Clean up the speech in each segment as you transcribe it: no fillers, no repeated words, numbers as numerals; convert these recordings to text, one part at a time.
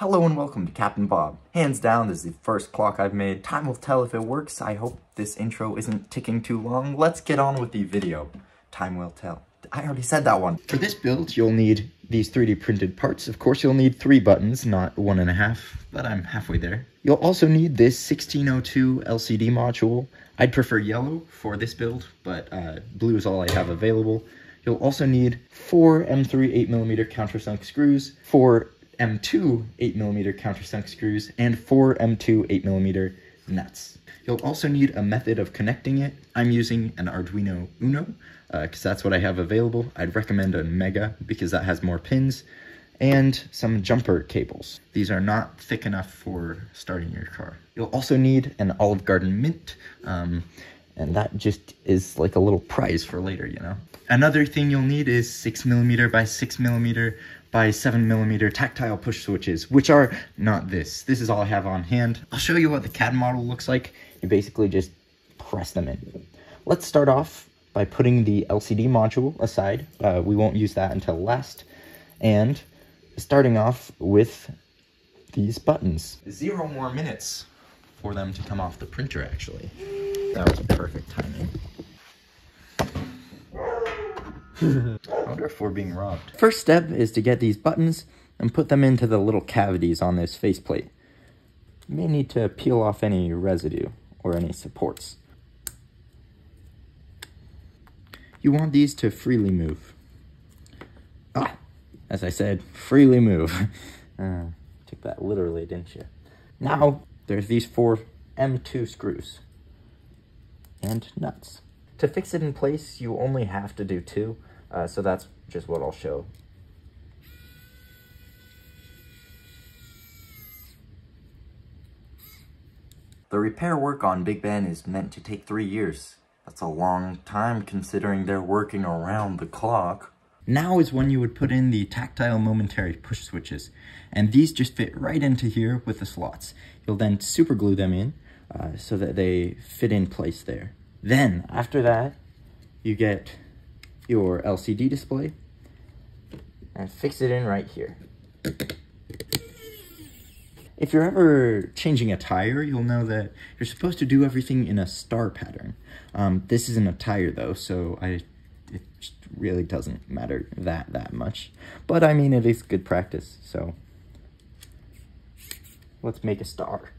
Hello and welcome to Captain Bob. Hands down, this is the first clock I've made. Time will tell if it works. I hope this intro isn't ticking too long. Let's get on with the video. Time will tell. I already said that one. For this build, you'll need these 3D printed parts. Of course, you'll need 3 buttons, not 1.5, but I'm halfway there. You'll also need this 1602 LCD module. I'd prefer yellow for this build, but blue is all I have available. You'll also need 4 M3 8mm countersunk screws, 4 M2 8mm countersunk screws, and 4 M2 8mm nuts. You'll also need a method of connecting it. I'm using an Arduino Uno because that's what I have available. I'd recommend a Mega because that has more pins, and some jumper cables. These are not thick enough for starting your car. You'll also need an Olive Garden mint, and that just is like a little prize for later, you know? Another thing you'll need is 6mm by 6mm by 7mm tactile push switches, which are not this. This is all I have on hand. I'll show you what the CAD model looks like. You basically just press them in. Let's start off by putting the LCD module aside. We won't use that until last. And starting off with these buttons. 0 more minutes for them to come off the printer, actually. That was perfect timing. I wonder if we're being robbed. First step is to get these buttons and put them into the little cavities on this faceplate. You may need to peel off any residue or any supports. You want these to freely move. Ah, as I said, freely move. Took that literally, didn't you? Now, there's these 4 M2 screws and nuts. To fix it in place, you only have to do 2, so that's just what I'll show. The repair work on Big Ben is meant to take 3 years. That's a long time considering they're working around the clock. Now is when you would put in the tactile momentary push switches, and these just fit right into here with the slots. You'll then super glue them in so that they fit in place there. Then, after that, you get your LCD display and fix it in right here. If you're ever changing a tire, you'll know that you're supposed to do everything in a star pattern. This isn't a tire, though, so it just really doesn't matter that much. But, I mean, it is good practice, so let's make a star.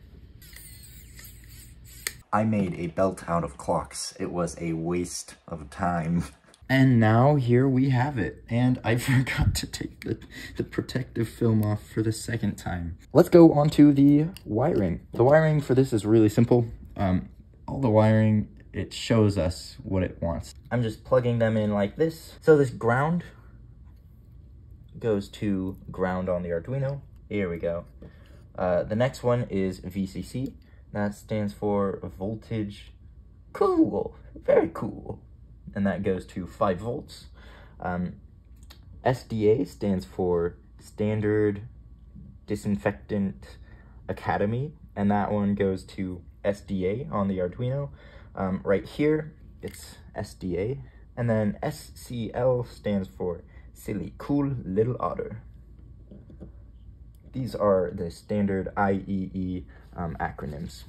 I made a belt out of clocks. It was a waste of time. And now here we have it. And I forgot to take the protective film off for the second time. Let's go on to the wiring. The wiring for this is really simple. All the wiring, it shows us what it wants. I'm just plugging them in like this. So this ground goes to ground on the Arduino. Here we go. The next one is VCC. That stands for voltage. Cool, very cool. And that goes to 5 volts. SDA stands for Standard Disinfectant Academy, and that one goes to SDA on the Arduino. Right here, it's SDA. And then SCL stands for Silly Cool Little Otter. These are the standard IEEE acronyms.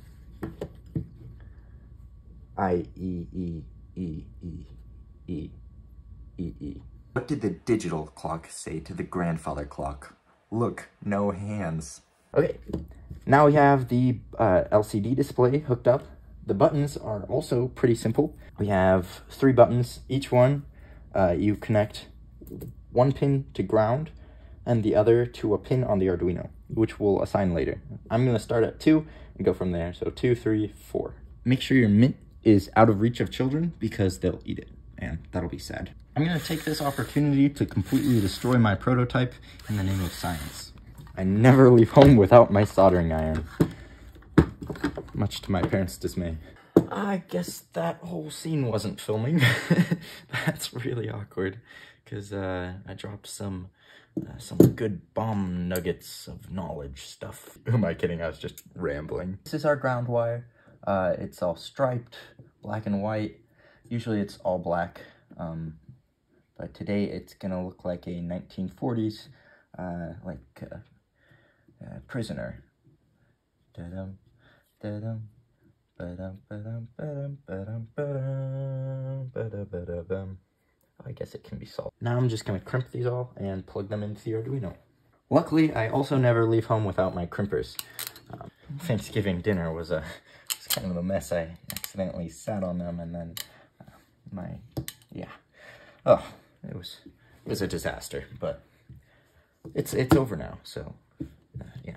IEEE. What did the digital clock say to the grandfather clock? Look, no hands. Okay, now we have the LCD display hooked up. The buttons are also pretty simple. We have 3 buttons. Each one, you connect 1 pin to ground, and the other to a pin on the Arduino, which we'll assign later. I'm gonna start at 2 and go from there, so 2, 3, 4. Make sure your mint is out of reach of children because they'll eat it, and that'll be sad. I'm gonna take this opportunity to completely destroy my prototype in the name of science. I never leave home without my soldering iron, much to my parents' dismay. I guess that whole scene wasn't filming. That's really awkward, because I dropped some good bomb nuggets of knowledge stuff. Who am I kidding? I was just rambling. This is our ground wire. It's all striped, black and white. Usually it's all black, but today it's gonna look like a 1940s, like prisoner. Da-dum, da-dum, ba-dum, ba-dum, ba-dum, ba-dum, ba-dum, ba-dum, ba-dum, ba-dum. I guess it can be solved. Now I'm just gonna crimp these all and plug them into the Arduino. Luckily, I also never leave home without my crimpers. Thanksgiving dinner was kind of a mess. I accidentally sat on them, and then it was a disaster. But it's over now, so yeah.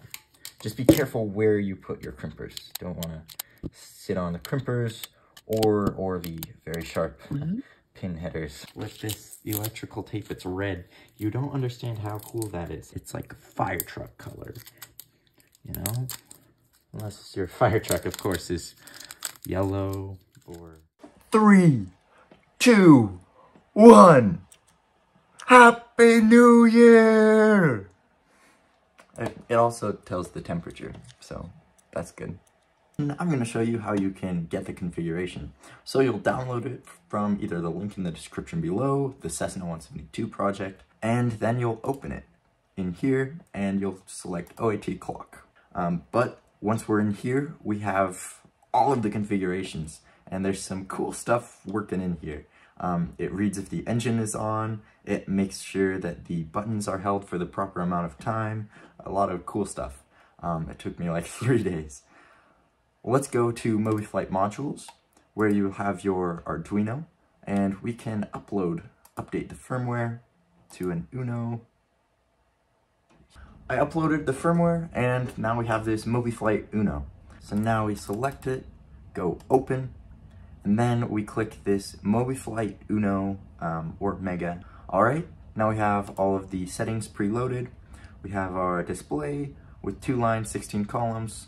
Just be careful where you put your crimpers. Don't want to sit on the crimpers or the very sharp pin headers. With this electrical tape, it's red. You don't understand how cool that is. It's like fire truck color, you know? Unless your fire truck, of course, is yellow or... 3, 2, 1. Happy New Year! It also tells the temperature, so that's good. I'm going to show you how you can get the configuration. So you'll download it from either the link in the description below, the Cessna 172 project, and then you'll open it in here and you'll select OAT clock. But once we're in here, we have all of the configurations, and there's some cool stuff working in here. It reads if the engine is on, it makes sure that the buttons are held for the proper amount of time, a lot of cool stuff. It took me like 3 days. Let's go to MobiFlight modules, where you have your Arduino, and we can update the firmware to an Uno. I uploaded the firmware, and now we have this MobiFlight Uno. So now we select it, go open, and then we click this MobiFlight Uno or Mega. All right, now we have all of the settings preloaded. We have our display with 2 lines, 16 columns.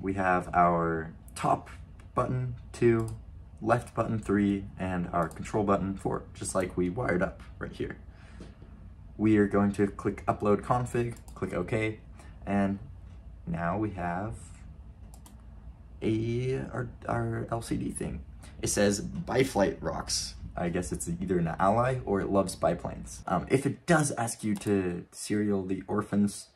We have our top button 2, left button 3, and our control button 4, just like we wired up right here. We are going to click upload config, click OK, and now we have our LCD thing. It says Biflight rocks. I guess it's either an ally or it loves biplanes. If it does ask you to serial the orphans,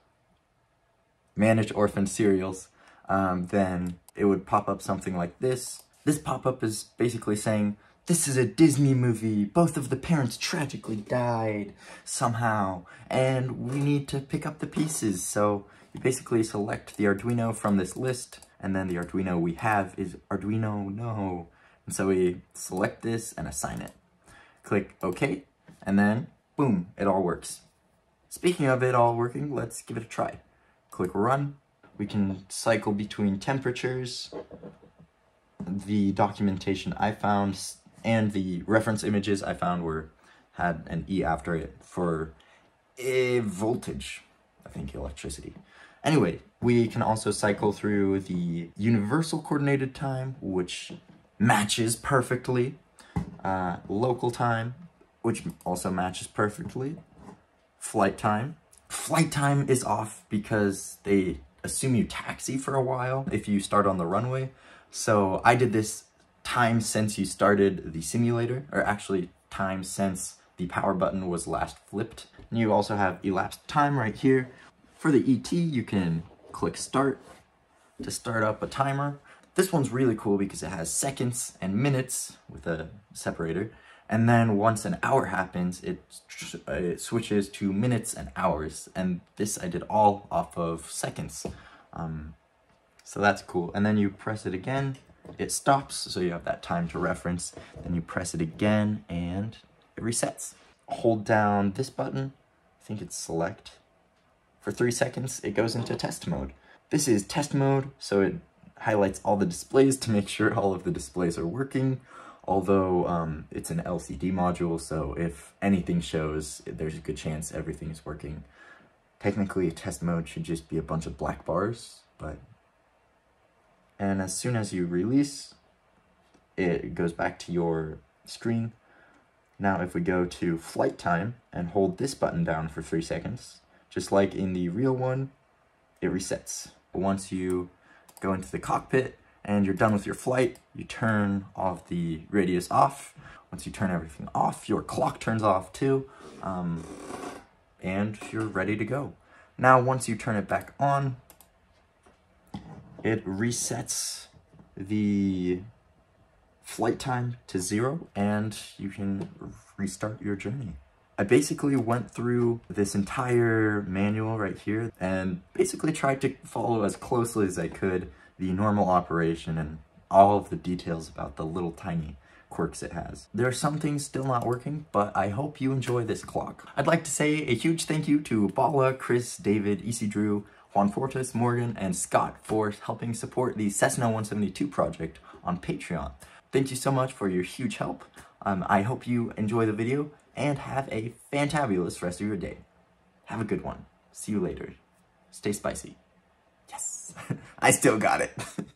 manage orphan serials, then it would pop up something like this. This pop-up is basically saying, this is a Disney movie, both of the parents tragically died somehow, and we need to pick up the pieces. So you basically select the Arduino from this list, and then the Arduino we have is Arduino Uno. And so we select this and assign it. Click OK, and then boom, it all works. Speaking of it all working, let's give it a try. Click run. We can cycle between temperatures, the documentation I found, and the reference images I found had an E after it for voltage, I think electricity. Anyway, we can also cycle through the universal coordinated time, which matches perfectly, local time, which also matches perfectly, flight time. Flight time is off because they assume you taxi for a while if you start on the runway. So I did this time since you started the simulator, or actually time since the power button was last flipped. And you also have elapsed time right here. For the ET, you can click start to start up a timer. This one's really cool because it has seconds and minutes with a separator. And then once an hour happens, it switches to minutes and hours. And this I did all off of seconds. So that's cool. And then you press it again, it stops, so you have that time to reference. Then you press it again and it resets. Hold down this button, I think it's select. For 3 seconds, it goes into test mode. This is test mode, so it highlights all the displays to make sure all of the displays are working. Although it's an LCD module, so if anything shows, there's a good chance everything is working. Technically, test mode should just be a bunch of black bars, but... And as soon as you release, it goes back to your screen. Now if we go to flight time and hold this button down for 3 seconds, just like in the real one, it resets. Once you go into the cockpit, and you're done with your flight, you turn all of the radius off. Once you turn everything off, your clock turns off too, and you're ready to go. Now, once you turn it back on, it resets the flight time to 0 and you can restart your journey. I basically went through this entire manual right here and basically tried to follow as closely as I could the normal operation and all of the details about the little tiny quirks it has. There are some things still not working, but I hope you enjoy this clock. I'd like to say a huge thank you to Bala, Chris, David, EC Drew, Juan Fortes, Morgan, and Scott for helping support the Cessna 172 project on Patreon. Thank you so much for your huge help. I hope you enjoy the video and have a fantabulous rest of your day. Have a good one. See you later. Stay spicy. Yes, I still got it.